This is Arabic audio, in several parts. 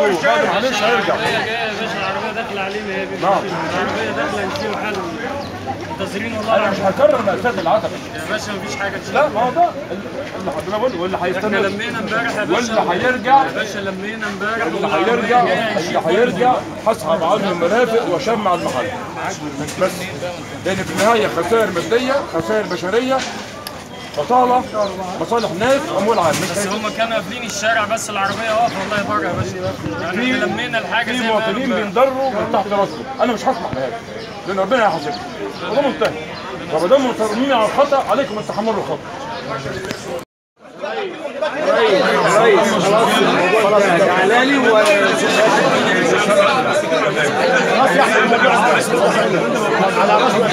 بدر عليش هيرجع. العربية داخلة عليه مهابي. نعم. العربية داخلة نسيه وحاله. تزرين والله. أنا مش هكرر مأساة العتبة. يا باشا مفيش حاجة تشتغل. لا ما هو ده اللي حضرتك بقوله واللي هيستنى. احنا لمينا امبارح يا باشا. واللي هيرجع. يا باشا لمينا امبارح. اللي هيرجع هسحب عظم المرافق وأشمع المحل. بس لأن في النهاية خسائر مادية، خسائر بشرية. بطالة مصالح ناس اموال عامة. بس هم كانوا قابلين الشارع بس العربية واقفة والله بره يا باشا. يعني لمينا الحاجة دي. في مواطنين بينضروا من تحت راسهم، أنا مش هسمح لهذا لأن ربنا هيحاسبهم. وده منتهي. فما دام مصرين على الخطأ عليكم أن تحملوا الخطأ. ريس خلاص تعالى لي خلاص يا أحمد على راسنا.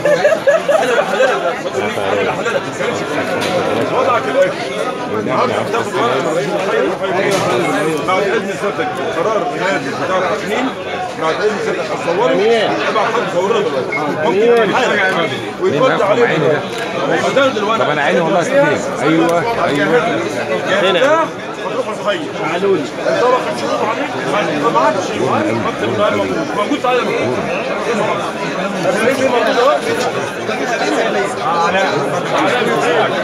انا بحللك انا بحللك وضعك الاكل النهارده بتاخد بعد اذن سيادتك قرار نيابي بتاع التقنين بعد اذن سيادتك هتصوره وتبع حد صورنا ممكن حاجه ويتوضع عليه طب انا عيني والله استنيك ايوه هنا تعالوا لي طبق الشروط عليك ما عادش موجود تعالى موجود